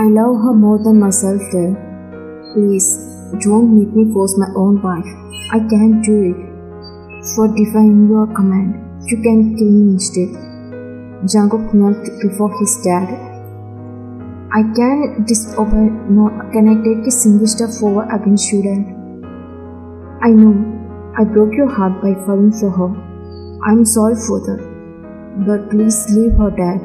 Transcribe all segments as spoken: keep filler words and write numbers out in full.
I love her more than myself, Dave. Please, don't make me force my own wife. I can't do it. For defying your command, you can kill me instead. Jungkook knelt before his dad. I can't disobey, nor can I take a single step forward against you, Dad. I know, I broke your heart by falling for her. I'm sorry for that. But please leave her, Dad.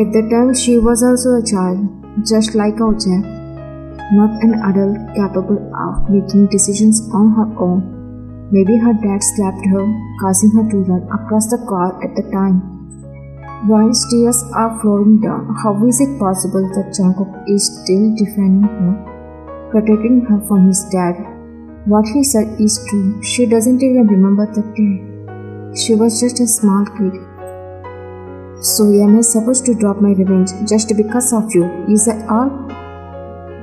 At the time, she was also a child, just like our Jack. Not an adult capable of making decisions on her own. Maybe her dad slapped her, causing her to run across the car at the time. Vine's tears are flowing down. How is it possible that Jungkook is still defending her, protecting her from his dad? What he said is true. She doesn't even remember the day. She was just a small kid. So am I supposed to drop my revenge just because of you? Is that all?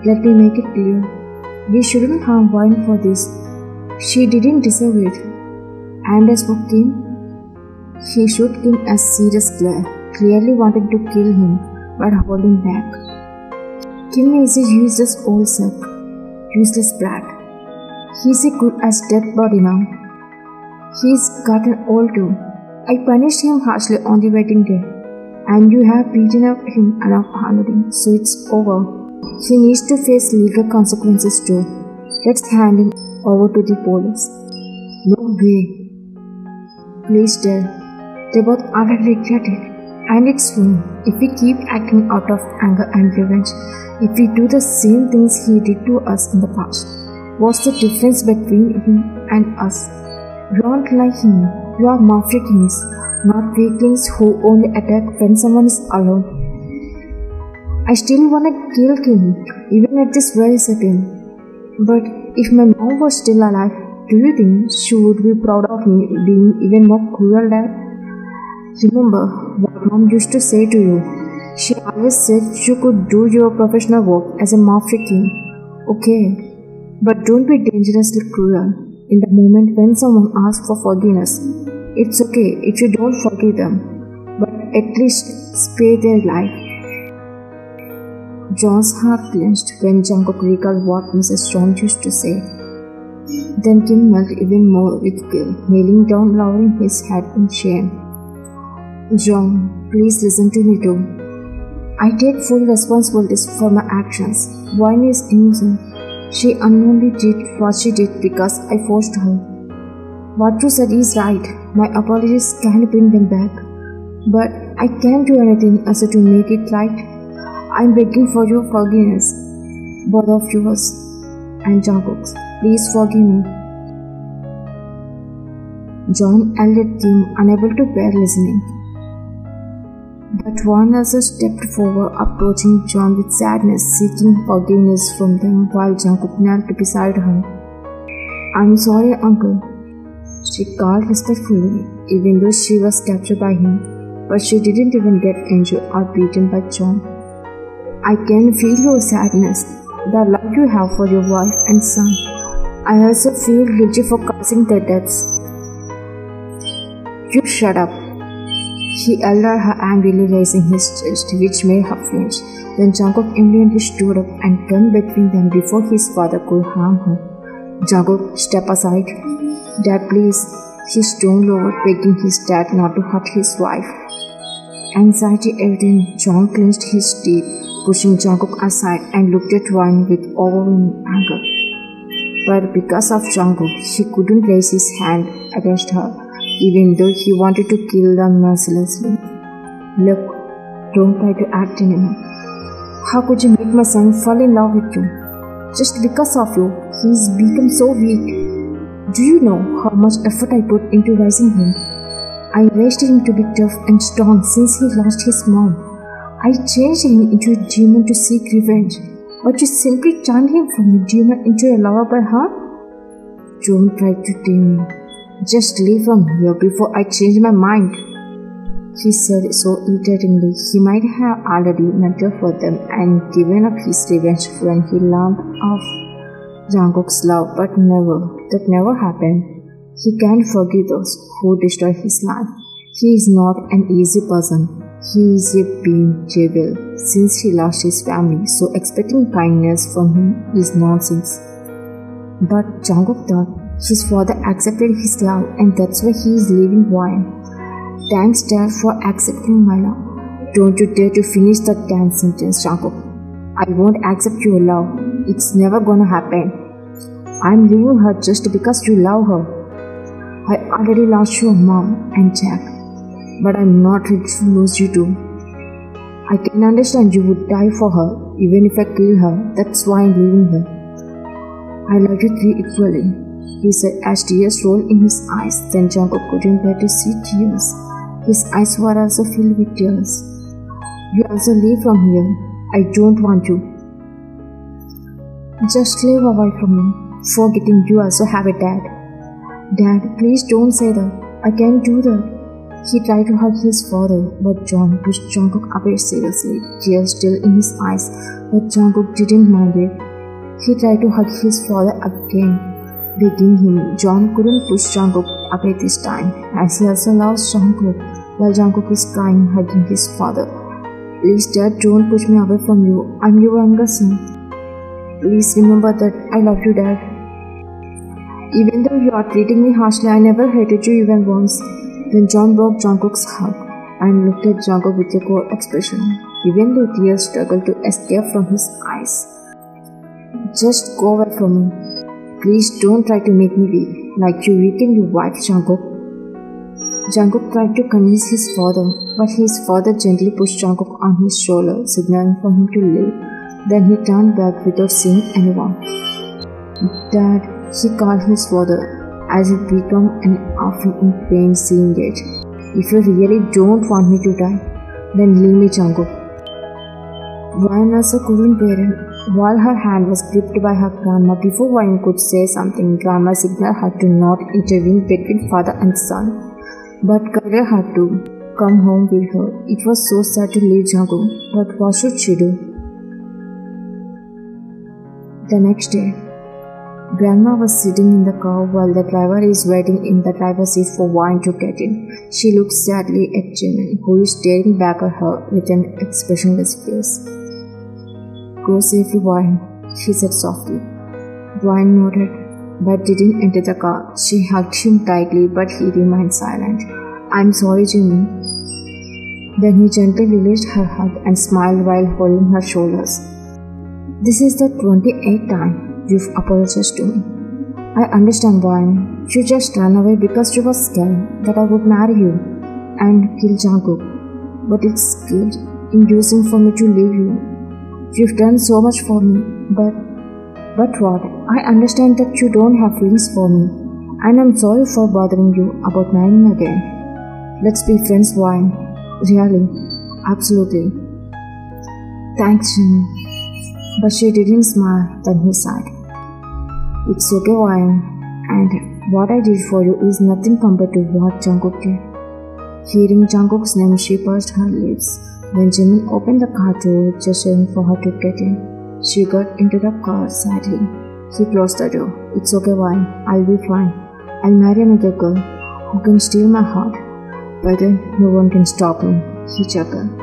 Let me make it clear. We shouldn't harm Vine for this. She didn't deserve it. And as for Kim, he shot Kim a serious glare. Clearly wanted to kill him, but holding back. Kim is a useless old sack, useless brat. He's as good as dead body now. He's gotten old too. I punished him harshly on the wedding day. And you have beaten up him enough already, so it's over. He needs to face legal consequences too. Let's hand him over to the police. No way. Please, Dad. They both already regret it. And it's wrong. If we keep acting out of anger and revenge, if we do the same things he did to us in the past, what's the difference between him and us? You aren't like him. You are mafia kings, not weaklings who only attack when someone is alone. I still wanna kill him, even at this very second. But if my mom was still alive, do you think she would be proud of me being even more cruel, Dad? Remember what mom used to say to you. She always said you could do your professional work as a mafia king. Okay. But don't be dangerously cruel in the moment when someone asks for forgiveness. It's okay if you don't forgive them, but at least spare their life. John's heart clenched when Jungkook recalled what Missus Strong used to say. Then Kim knelt even more with guilt, kneeling down, lowering his head in shame. John, please listen to me too. I take full responsibility for my actions. Vine is innocent. She unknowingly did what she did because I forced her. What you said is right. My apologies can bring them back. But I can't do anything else to make it right. I'm begging for your forgiveness. Both of yours and Jungkook's. Please forgive me. John eluded Kim, unable to bear listening. But Warren also stepped forward, approaching John with sadness, seeking forgiveness from them while Jungkook knelt beside her. I'm sorry, Uncle, she called respectfully, even though she was captured by him, but she didn't even get injured or beaten by John. I can feel your sadness, the love you have for your wife and son. I also feel guilty for causing their deaths. You shut up. He held her angrily, raising his chest, which made her flinch. Then Jungkook immediately stood up and turned between them before his father could harm her. Jungkook, step aside. Dad, please. He stormed over, begging his dad not to hurt his wife. Anxiety evident, John clenched his teeth, pushing Jungkook aside and looked at Vine with overwhelming anger. But because of Jungkook, he couldn't raise his hand against her, even though he wanted to kill them mercilessly. Look, don't try to act anymore. How could you make my son fall in love with you? Just because of you, he's become so weak. Do you know how much effort I put into raising him? I raised him to be tough and strong since he lost his mom. I changed him into a demon to seek revenge, but you simply turned him from a demon into a lover by her? Don't try to tame me. Just leave from here before I change my mind, he said so irritatingly. He might have already meant for them and given up his revenge when he learned of Jungkook's love, but never, that never happened. He can't forgive those who destroy his life. He is not an easy person. He is a being devil, since he lost his family, so expecting kindness from him is nonsense. But Jungkook thought his father accepted his love and that's why he is leaving Warren. Thanks Dad for accepting my love. Don't you dare to finish that damn sentence, Jungkook. I won't accept your love. It's never gonna happen. I'm leaving her just because you love her. I already lost your mom and Jack, but I'm not ready to lose you too. I can understand you would die for her, even if I kill her. That's why I'm leaving her. I love you three equally, he said as tears rolled in his eyes. Then Jungkook couldn't bear to see tears. His eyes were also filled with tears. You also leave from here. I don't want you. Just leave away from me, forgetting you also have a dad. Dad, please don't say that. I can't do that. He tried to hug his father, but John pushed Jungkook away seriously, tears still in his eyes, but Jungkook didn't mind it. He tried to hug his father again, begging him. John couldn't push Jungkook away this time, as he also loves Jungkook, while Jungkook is crying, hugging his father. Please Dad, don't push me away from you. I'm your younger son. Please remember that I love you, Dad. Even though you are treating me harshly, I never hated you even once. Then John broke Jungkook's hug and looked at Jungkook with a cold expression, even though tears struggled to escape from his eyes. Just go away from me. Please don't try to make me weak, like you weakened your wife, Jungkook. Jungkook tried to convince his father, but his father gently pushed Jungkook on his shoulder, signaling for him to leave. Then he turned back without seeing anyone. Dad, he called his father, as it became an orphan in pain seeing it. If you really don't want me to die, then leave me, Jungkook. Warren also couldn't bear it. While her hand was gripped by her grandma, before Warren could say something, grandma signaled her to not intervene between father and son, but Kara had to come home with her. It was so sad to leave Jungkook, but what should she do? The next day, grandma was sitting in the car while the driver is waiting in the driver's seat for Warren to get in. She looked sadly at Jimin, who is staring back at her with an expressionless face. Go safely, Warren, she said softly. Warren nodded, but didn't enter the car. She hugged him tightly, but he remained silent. I'm sorry, Jimin. Then he gently released her hug and smiled while holding her shoulders. This is the twenty-eighth time you've apologized to me. I understand, Warren. You just ran away because you were scared that I would marry you and kill Jungkook. But it's guilt-inducing for me to leave you. You've done so much for me, but, but what? I understand that you don't have feelings for me, and I'm sorry for bothering you about marrying again. Let's be friends, Warren. Really, absolutely. Thanks, Jimmy. But she didn't smile. Then he sighed. It's okay, Warren, and what I did for you is nothing compared to what Jungkook did. Hearing Jungkook's name, she pursed her lips. When Jimin opened the car door, gesturing for her to get in, she got into the car sadly. He closed the door. It's okay, Warren. I'll be fine. I'll marry another girl who can steal my heart. But then no one can stop me, he chuckled.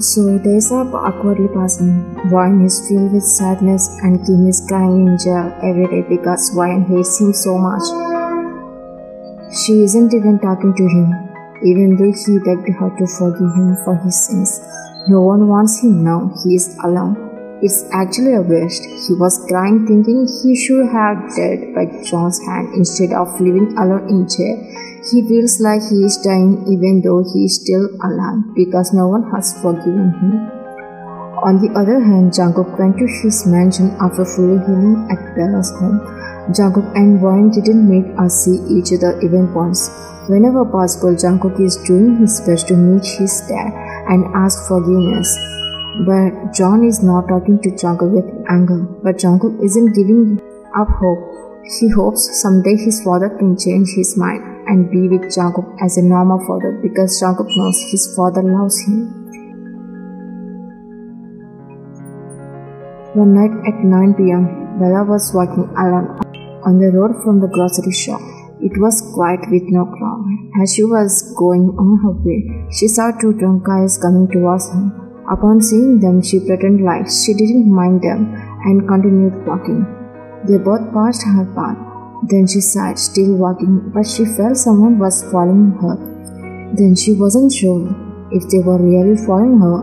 So days are awkwardly passing. Warren is filled with sadness and Kim is crying in jail every day because Warren hates him so much. She isn't even talking to him, even though he begged her to forgive him for his sins. No one wants him now. He is alone. It's actually a waste. He was crying thinking he should have died by John's hand instead of living alone in jail. He feels like he is dying even though he is still alive because no one has forgiven him. On the other hand, Jungkook went to his mansion after fully healing at Bella's home. Jungkook and Warren didn't meet or see each other even once. Whenever possible, Jungkook is doing his best to meet his dad and ask forgiveness. But John is not talking to Jungkook with anger. But Jungkook isn't giving up hope. He hopes someday his father can change his mind and be with Jungkook as a normal father because Jungkook knows his father loves him. One night at nine p m, Bella was walking alone on the road from the grocery shop. It was quiet with no crowd. As she was going on her way, she saw two drunk guys coming towards her. Upon seeing them, she pretended like she didn't mind them and continued walking. They both passed her path. Then she sighed, still walking, but she felt someone was following her. Then she wasn't sure if they were really following her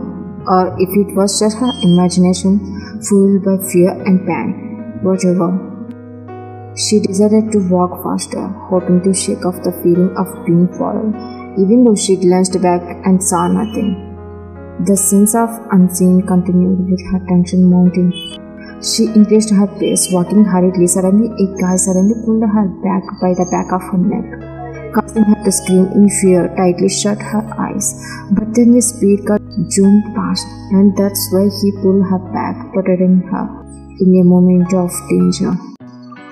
or if it was just her imagination fueled by fear and panic. Whatever. She decided to walk faster, hoping to shake off the feeling of being followed, even though she glanced back and saw nothing. The sense of unseen continued with her tension mounting. She increased her pace, walking hurriedly. Suddenly, a guy suddenly pulled her back by the back of her neck, causing her to scream in fear, tightly shut her eyes. But then the speed cut zoomed past, and that's why he pulled her back, protecting her in a moment of danger.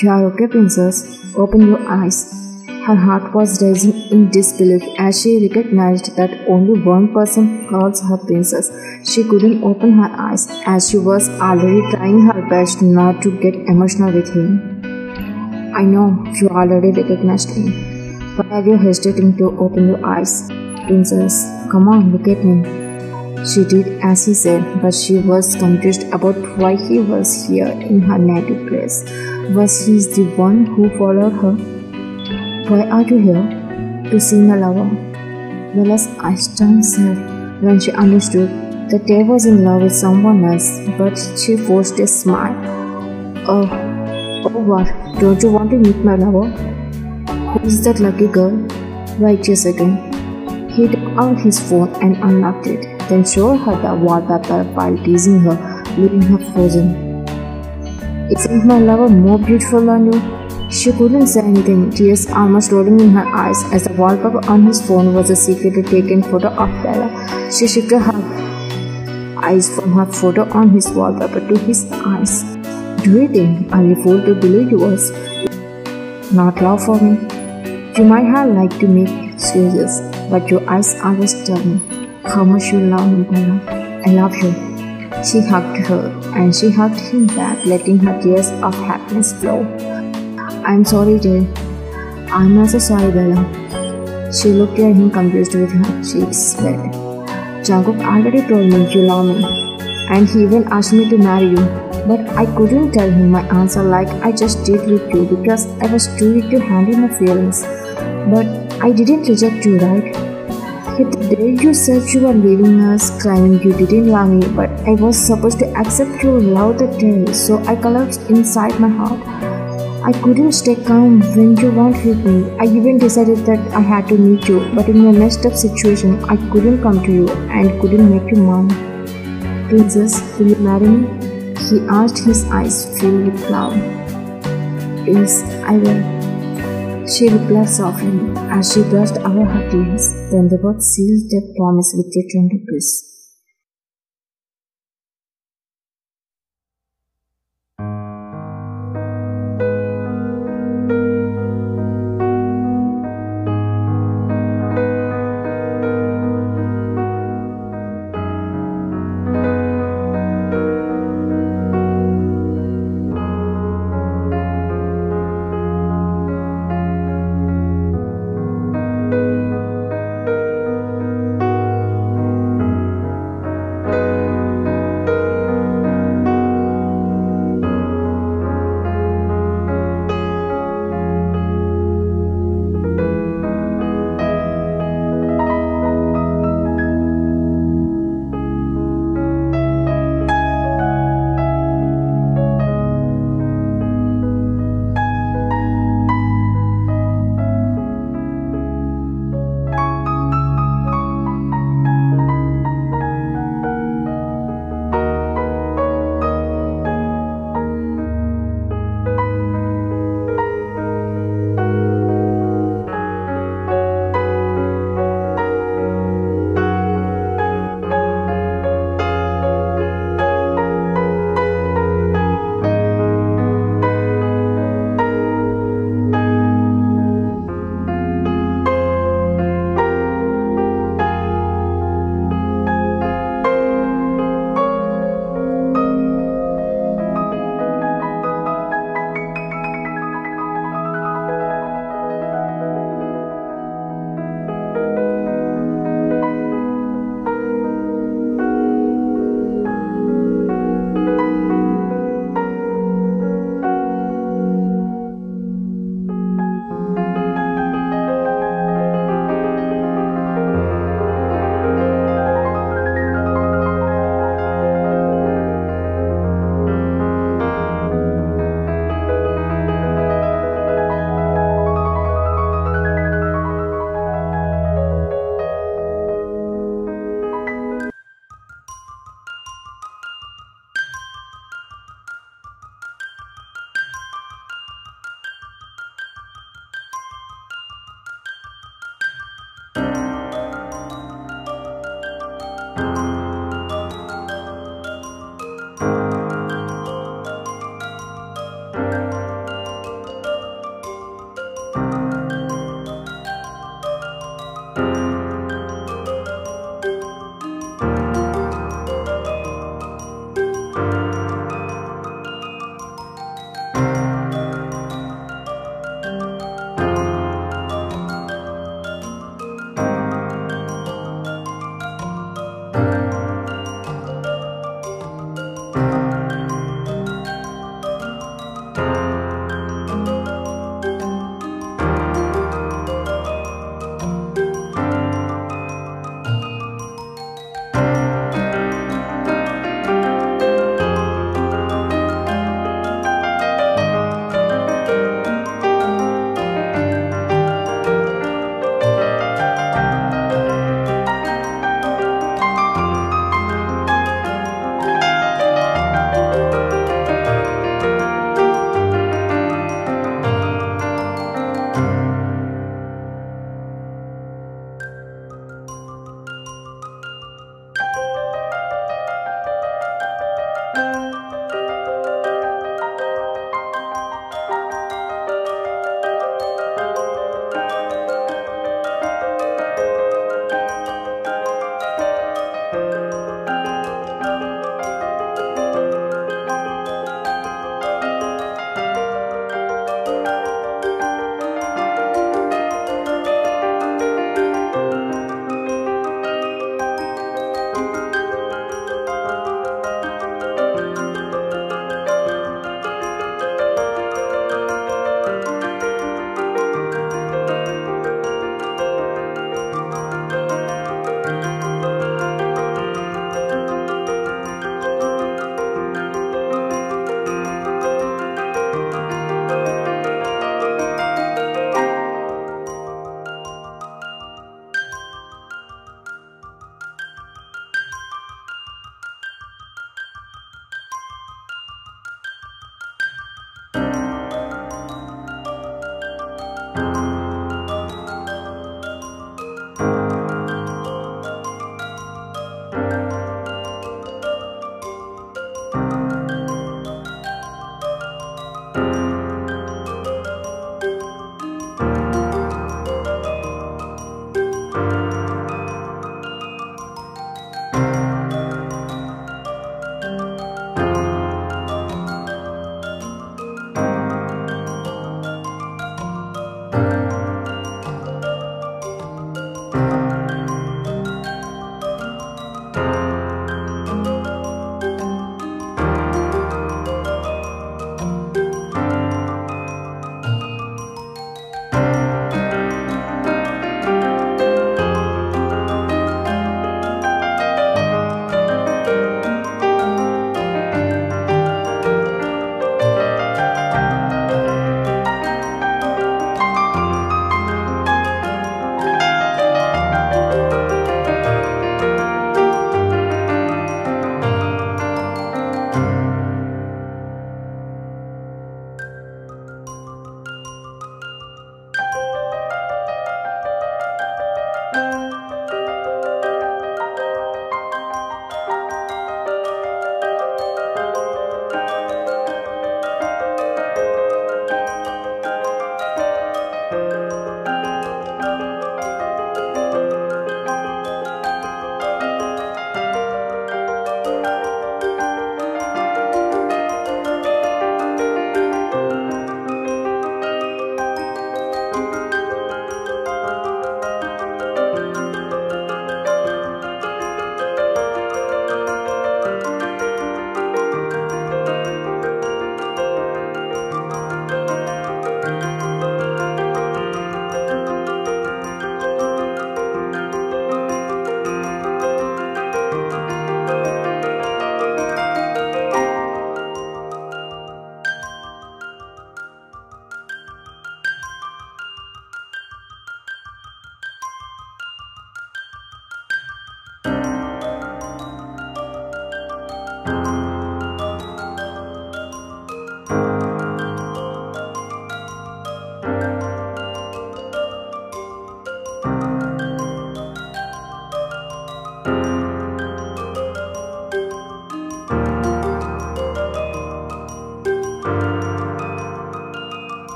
"You are okay, princess. Open your eyes." Her heart was racing in disbelief as she recognized that only one person calls her princess. She couldn't open her eyes as she was already trying her best not to get emotional with him. "I know you already recognized me. Why are you hesitating to open your eyes? Princess, come on, look at me." She did as he said, but she was confused about why he was here in her native place. Was he the one who followed her? "Why are you here? To see my lover?" Bella's eyes turned sad when she understood that Dave was in love with someone else, but she forced a smile. Oh, oh what? Don't you want to meet my lover? Who is that lucky girl? Wait a second. He took out his phone and unlocked it, then showed her the wallpaper while teasing her, leaving her frozen. "Isn't my lover more beautiful than you?" She couldn't say anything, tears almost rolling in her eyes as the wallpaper on his phone was a secretly taken photo of Bella. She shifted her eyes from her photo on his wallpaper to his eyes. "Do you think I will fool to believe yours? Not love for me. You might have liked to make excuses, but your eyes always tell me how much you love me, Bella. I love you." She hugged her and she hugged him back, letting her tears of happiness flow. "I'm sorry, Jay. I'm also sorry, Bella." She looked at him confused with her cheeks wet. "Jungkook already told me you love me, and he even asked me to marry you, but I couldn't tell him my answer like I just did with you because I was too weak to handle my feelings. But I didn't reject you, right? Yet the day you said you were leaving us, crying you didn't love me, but I was supposed to accept your love that day, so I collapsed inside my heart. I couldn't stay calm when you weren't with me. I even decided that I had to meet you, but in my messed up situation, I couldn't come to you and couldn't make you mine. Princess, will you marry me?" he asked, his eyes filled with love. "Yes, I will," she replied softly as she brushed away her tears. Then they both sealed their promise with a tender kiss.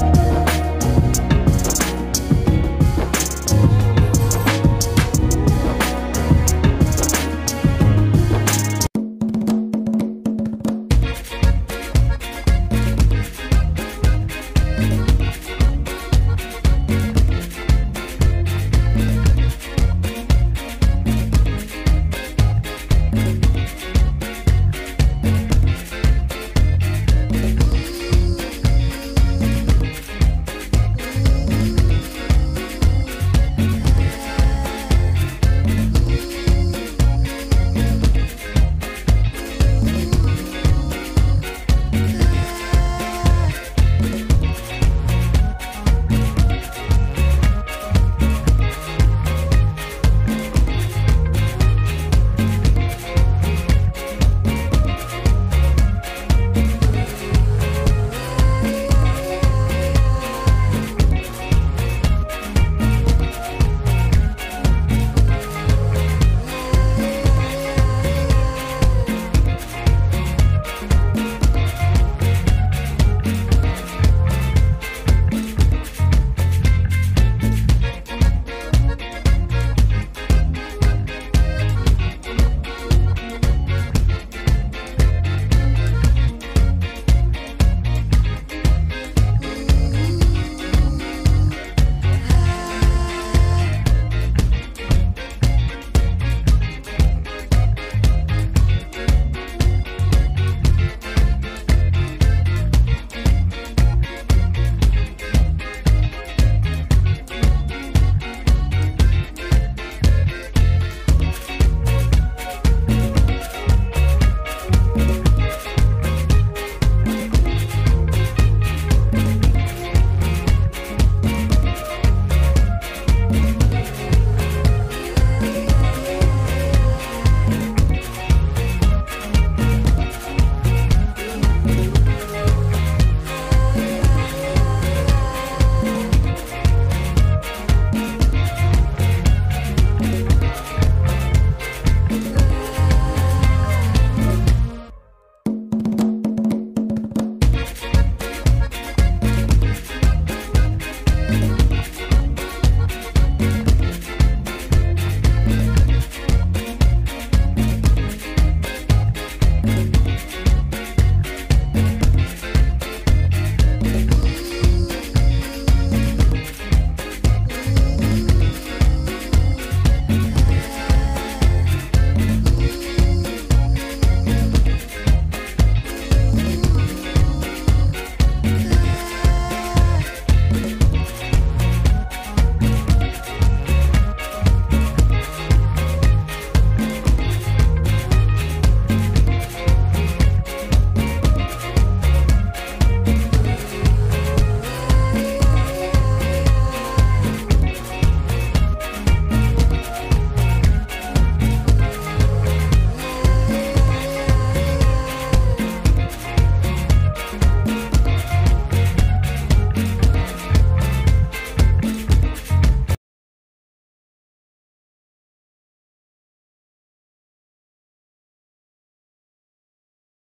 Bye.